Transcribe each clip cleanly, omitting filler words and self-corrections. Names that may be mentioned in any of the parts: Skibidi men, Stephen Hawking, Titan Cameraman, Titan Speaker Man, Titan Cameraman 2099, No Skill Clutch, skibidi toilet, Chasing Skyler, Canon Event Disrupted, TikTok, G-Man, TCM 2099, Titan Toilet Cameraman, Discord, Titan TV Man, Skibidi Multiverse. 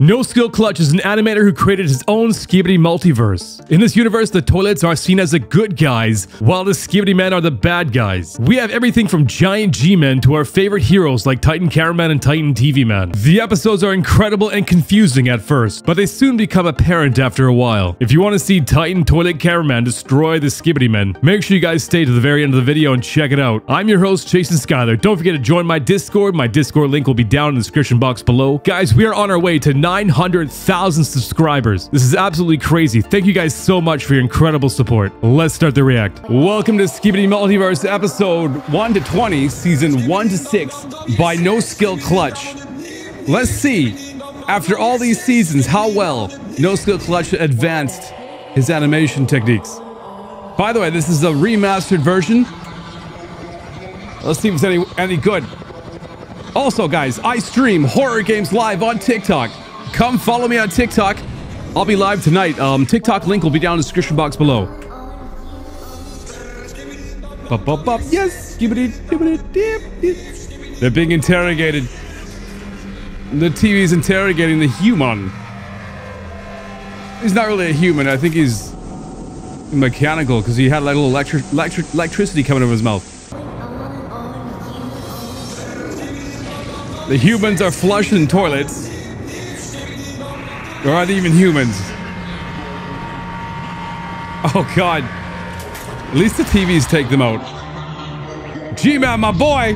No Skill Clutch is an animator who created his own Skibidi Multiverse. In this universe, the toilets are seen as the good guys, while the Skibidi men are the bad guys. We have everything from giant G-Men to our favorite heroes like Titan Cameraman and Titan TV Man. The episodes are incredible and confusing at first, but they soon become apparent after a while. If you want to see Titan Toilet Cameraman destroy the Skibidi men, make sure you guys stay to the very end of the video and check it out. I'm your host, Chasing Skyler. Don't forget to join my Discord. My Discord link will be down in the description box below. Guys, we are on our way to 900,000 subscribers. This is absolutely crazy. Thank you guys so much for your incredible support. Let's start the react. Welcome to Skibidi Multiverse episode 1 to 20, season 1 to 6 by No Skill Clutch. Let's see, after all these seasons, how well No Skill Clutch advanced his animation techniques. By the way, this is a remastered version. Let's see if it's any good. Also, guys, I stream horror games live on TikTok. Come follow me on TikTok. I'll be live tonight. TikTok link will be down in the description box below. Bop, bop, bop. Yes. They're being interrogated. The TV's interrogating the human. He's not really a human. I think he's mechanical because he had like a little electricity coming out of his mouth. The humans are flushing toilets. Or are they even humans? Oh, God. At least the TVs take them out. G-Man, my boy!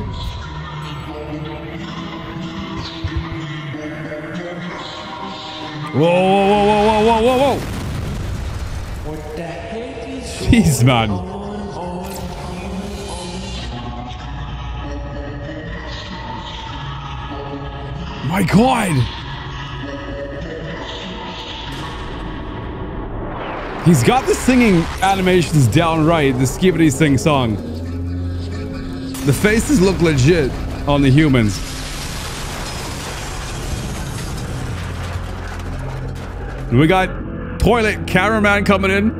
Whoa, whoa, whoa, whoa, whoa, whoa, whoa, whoa! What the heck is... Jeez, man. My God! He's got the singing animations down right, the Skibidi sing song. The faces look legit on the humans. And we got Toilet Cameraman coming in.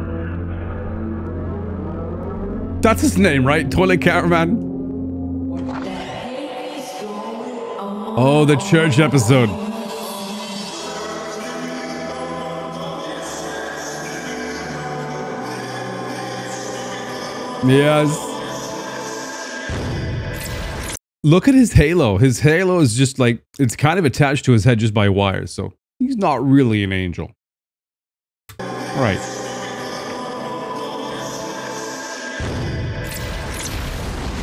That's his name, right? Toilet Cameraman. Oh, the church episode. Yes. Look at his halo. His halo is just like, it's kind of attached to his head just by wires, so he's not really an angel. All right.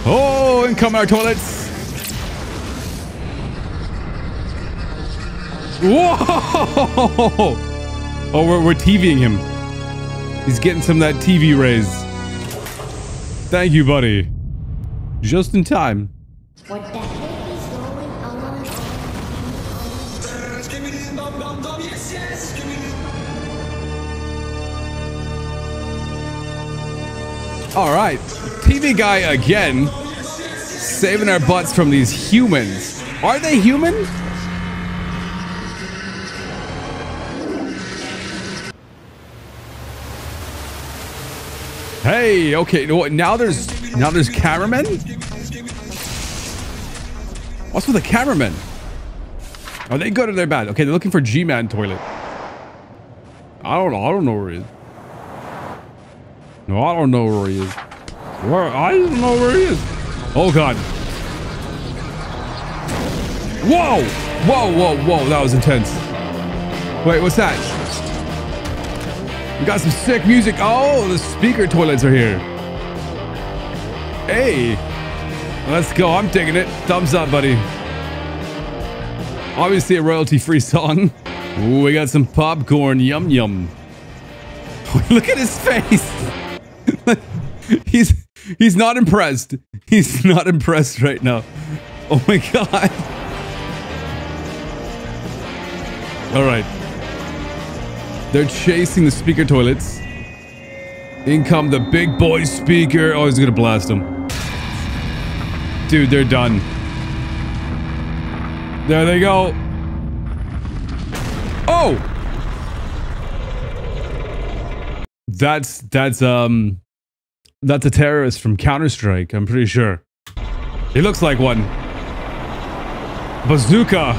Oh, in come our toilets. Whoa! Oh, we're TVing him. He's getting some of that TV rays. Thank you, buddy. Just in time. What the heck is going on? All right, TV guy again, saving our butts from these humans. Are they human? Hey, okay, now there's cameramen? What's with the cameramen? Are they good or they're bad? Okay, they're looking for G-Man toilet. I don't know where he is. No, I don't know where he is. I don't know where he is. Oh God. Whoa! Whoa, whoa, whoa, that was intense. Wait, what's that? We got some sick music. Oh, the speaker toilets are here. Hey, let's go. I'm digging it. Thumbs up, buddy. Obviously a royalty-free song. Ooh, we got some popcorn. Yum, yum. Look at his face. He's not impressed. He's not impressed right now. Oh, my God. All right. They're chasing the speaker toilets. In come the big boy speaker. Oh, he's gonna blast him. Dude, they're done. There they go. Oh! That's a terrorist from Counter-Strike, I'm pretty sure. He looks like one. Bazooka.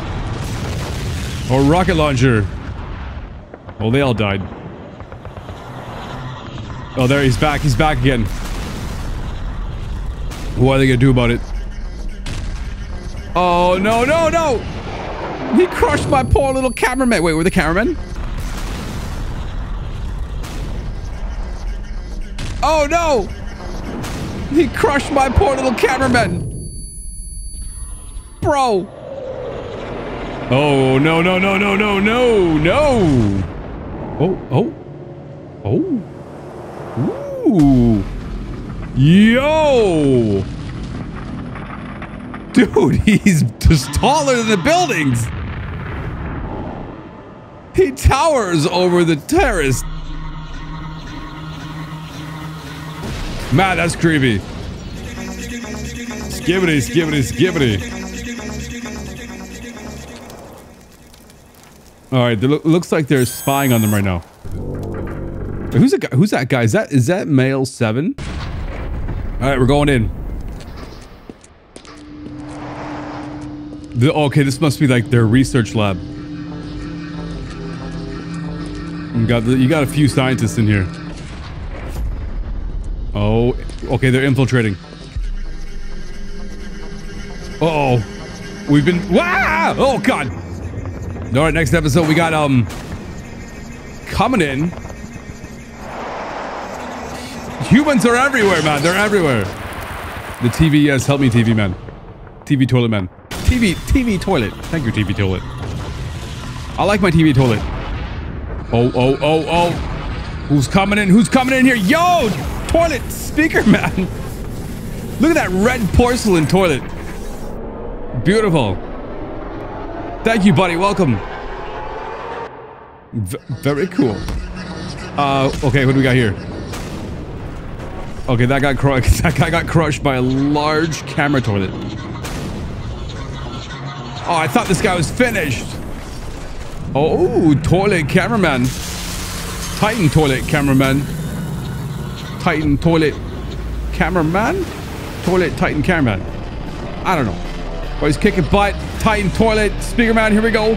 Or rocket launcher. Oh, they all died. Oh, there, he's back. He's back again. What are they gonna do about it? Oh, no, no, no! He crushed my poor little cameraman. Wait, we're the cameraman? Oh, no! He crushed my poor little cameraman! Bro! Oh, no, no, no, no, no, no, no! Oh, oh. Oh. Ooh. Yo! Dude, he's just taller than the buildings! He towers over the terrace! Man, that's creepy. Skibidi, skibidi, skibidi. Alright, looks like they're spying on them right now. Who's that guy? Who's that guy? Is that male 7? Alright, we're going in. Okay, this must be like their research lab. You got a few scientists in here. Oh, okay, they're infiltrating. Uh-oh. We've been... Wow! Oh, God! Alright, next episode we got, coming in. Humans are everywhere, man. They're everywhere. The TV, yes. Help me, TV man. TV toilet man. TV toilet. Thank you, TV toilet. I like my TV toilet. Oh, oh, oh, oh. Who's coming in? Who's coming in here? Yo! Toilet speaker man. Look at that red porcelain toilet. Beautiful. Thank you, buddy. Welcome. Very cool. Okay, what do we got here? Okay, that guy got crushed by a large camera toilet. Oh, I thought this guy was finished. Oh, toilet cameraman. Titan toilet cameraman. Titan toilet cameraman? Toilet Titan cameraman. I don't know. Oh, he's kicking butt. Titan toilet speaker man. Here we go.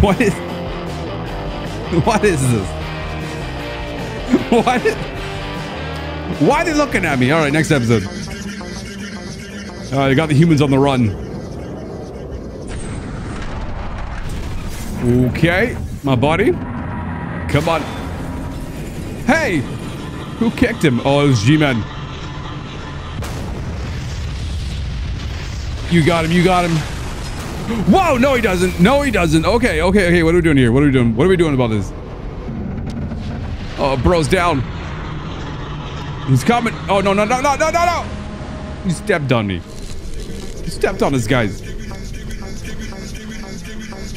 What is this? What? Why are they looking at me? All right, next episode. All right, I got the humans on the run. Okay, my body. Come on. Hey! Who kicked him? Oh, it was G-Man. You got him, you got him. Whoa, no he doesn't. No he doesn't. Okay, okay, okay. What are we doing here? What are we doing? What are we doing about this? Oh, bro's down. He's coming. Oh, no, no, no, no, no, no, no. You stepped on me. You stepped on this guy.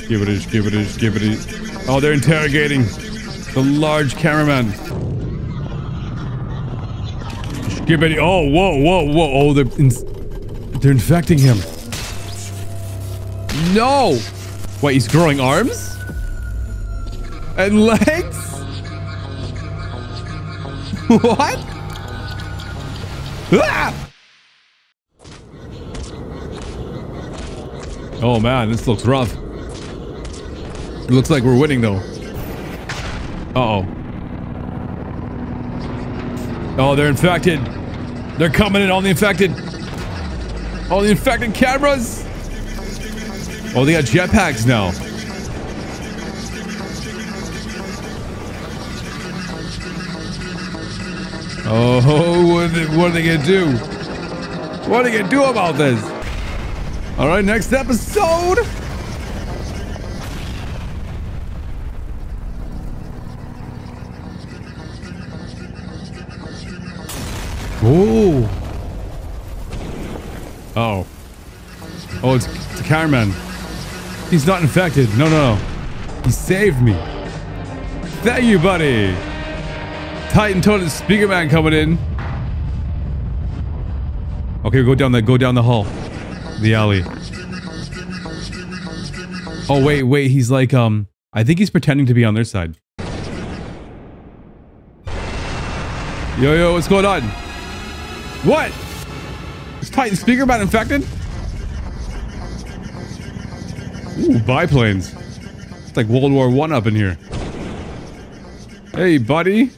Give it ish, give it ish, give it ish. Oh, they're interrogating the large cameraman. Give it. Oh, whoa, whoa, whoa. Oh, they're infecting him. No. Wait, he's growing arms? And legs? What? Ah! Oh man, this looks rough. It looks like we're winning though. Uh-oh. Oh, they're infected. They're coming in, all the infected. All the infected cameras. Oh, they got jetpacks now. Oh, what are they gonna do? What are they gonna do about this? All right, next episode. Ooh. Oh. Oh, it's the cameraman. He's not infected. No, no, no. He saved me. Thank you, buddy. Titan Toilet Speaker Man coming in. Okay, go down the hall. The alley. Oh, wait, wait. He's like, I think he's pretending to be on their side. Yo, yo, what's going on? What? Is Titan Speaker Man infected? Ooh, biplanes. It's like World War I up in here. Hey, buddy.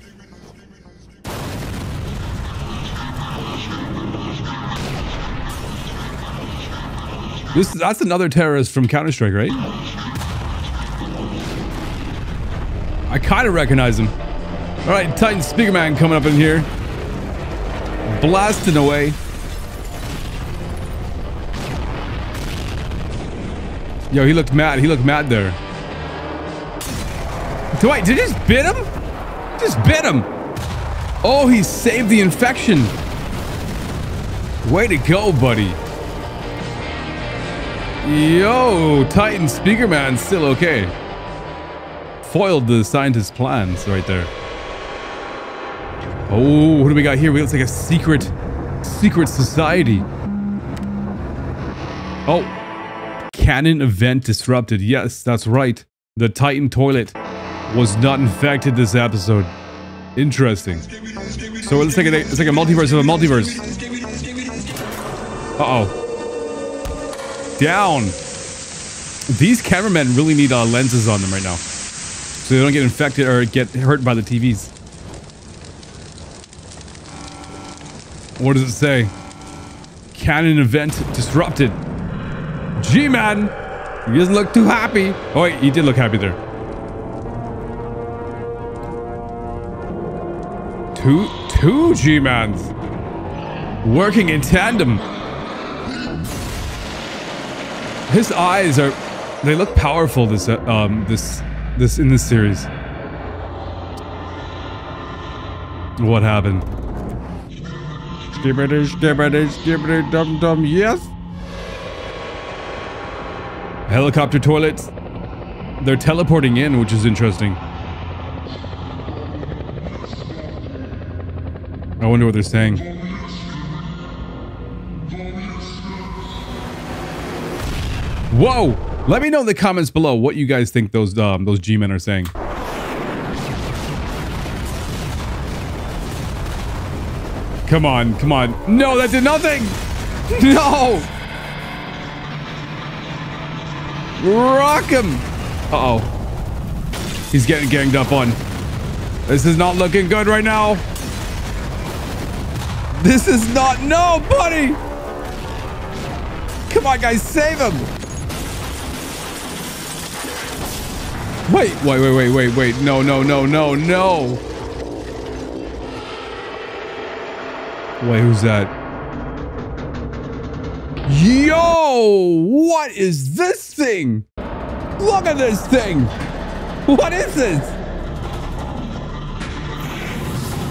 That's another terrorist from Counter-Strike, right? I kind of recognize him. All right, Titan Speaker Man coming up in here. Blasting away. Yo, he looked mad. He looked mad there. Wait, did he just bit him? Just bit him. Oh, he saved the infection. Way to go, buddy. Yo, Titan Speaker Man still okay. Foiled the scientist's plans right there. Oh, what do we got here? It's like a secret society. Oh, Canon Event Disrupted. Yes, that's right. The Titan Toilet was not infected this episode. Interesting. So let's take it's like a multiverse of a multiverse. Uh-oh. Down. These cameramen really need lenses on them right now, so they don't get infected or get hurt by the TVs. What does it say? Canon Event Disrupted. G-Man! He doesn't look too happy. Oh wait, he did look happy there. Two G-Mans working in tandem. His eyes are—they look powerful. This in this series. What happened? Skibidi, skibidi, skibidi, dum dum. Yes. Helicopter toilets—they're teleporting in, which is interesting. I wonder what they're saying. Whoa! Let me know in the comments below what you guys think those G-men are saying. Come on, come on. No, that did nothing! No! Rock him! Uh-oh. He's getting ganged up on. This is not looking good right now. This is not... No, buddy! Come on, guys, save him! Wait. No. Wait, who's that? Yo! What is this thing? Look at this thing! What is this?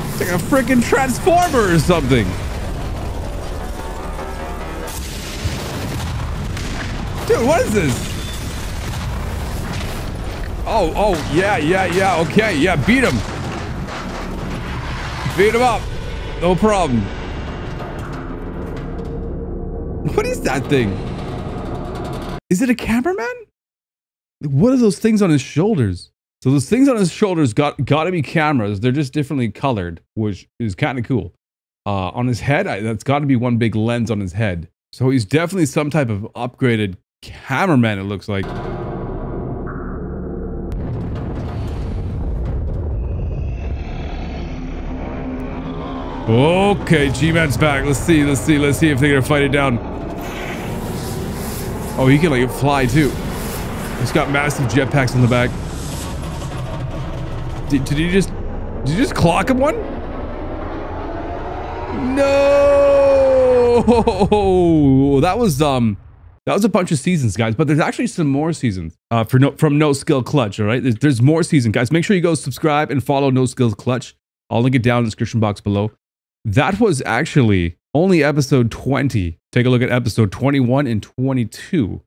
It's like a freaking transformer or something. Dude, what is this? Oh, yeah, okay, yeah, beat him. Beat him up. No problem. What is that thing? Is it a cameraman? What are those things on his shoulders? So those things on his shoulders gotta be cameras. They're just differently colored, which is kind of cool. On his head, that's gotta be one big lens on his head. So he's definitely some type of upgraded cameraman, it looks like. Okay, G-Man's back. Let's see if they're gonna fight it down. Oh, he can like fly too. He's got massive jetpacks on the back. Did you just clock him one? No, that was a bunch of seasons, guys, but there's actually some more seasons from No Skill Clutch, all right? There's more season, guys. Make sure you go subscribe and follow No Skill Clutch. I'll link it down in the description box below. That was actually only episode 20. Take a look at episode 21 and 22.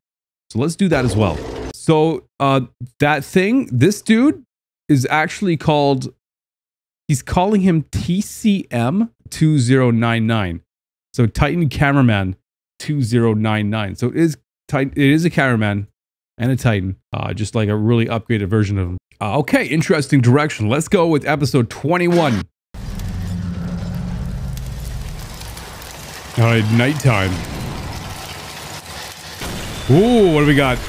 So let's do that as well. So that thing, this dude is actually called, he's calling him TCM 2099. So Titan Cameraman 2099. So it is a cameraman and a Titan, just like a really upgraded version of him. Okay, interesting direction. Let's go with episode 21. All right, nighttime. Ooh, what do we got?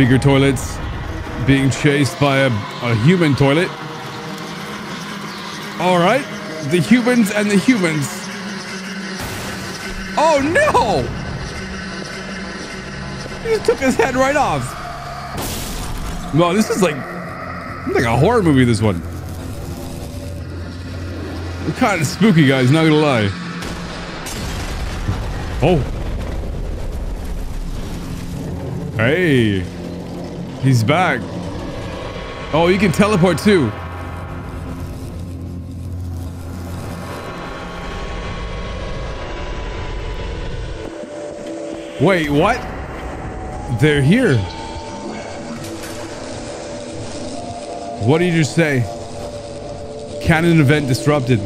bigger toilets being chased by a human toilet. All right, the humans and the humans. Oh no! He just took his head right off. No, this is like a horror movie, this one. It's kind of spooky, guys, not gonna lie. Oh. Hey. He's back. Oh, you can teleport too. Wait, what? They're here. What did you just say? Canon Event Disrupted.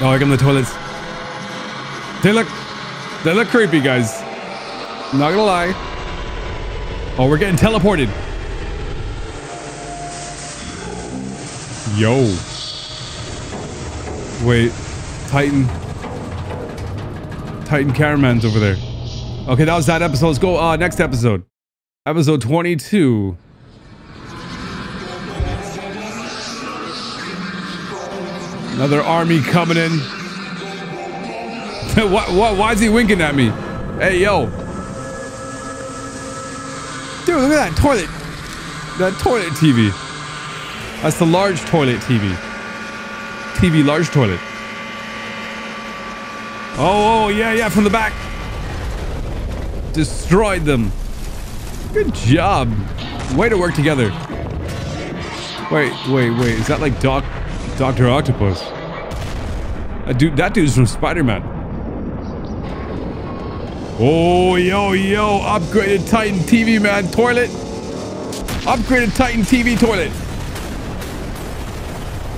Oh, here come the toilets. They look creepy, guys. Not gonna lie. Oh, we're getting teleported. Yo. Wait. Titan Cameraman's over there. Okay, that was that episode. Let's go next episode. Episode 22. Another army coming in. What? Why is he winking at me? Hey, yo. Dude, look at that toilet. That toilet TV. That's the large toilet TV. TV large toilet. Oh, yeah, from the back. Destroyed them. Good job. Way to work together. Wait. Is that like Dr. Octopus? That dude's from Spider-Man. Oh, yo. Upgraded Titan TV Man toilet. Upgraded Titan TV toilet.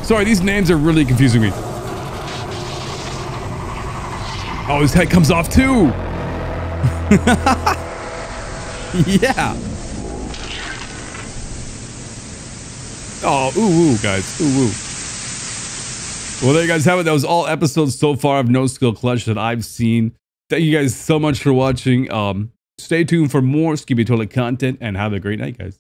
Sorry, these names are really confusing me. Oh, his head comes off too. Yeah. Oh, ooh, guys. Ooh. Well, there you guys have it. That was all episodes so far of No Skill Clutch that I've seen. Thank you guys so much for watching. Stay tuned for more Skibidi Toilet content and have a great night, guys.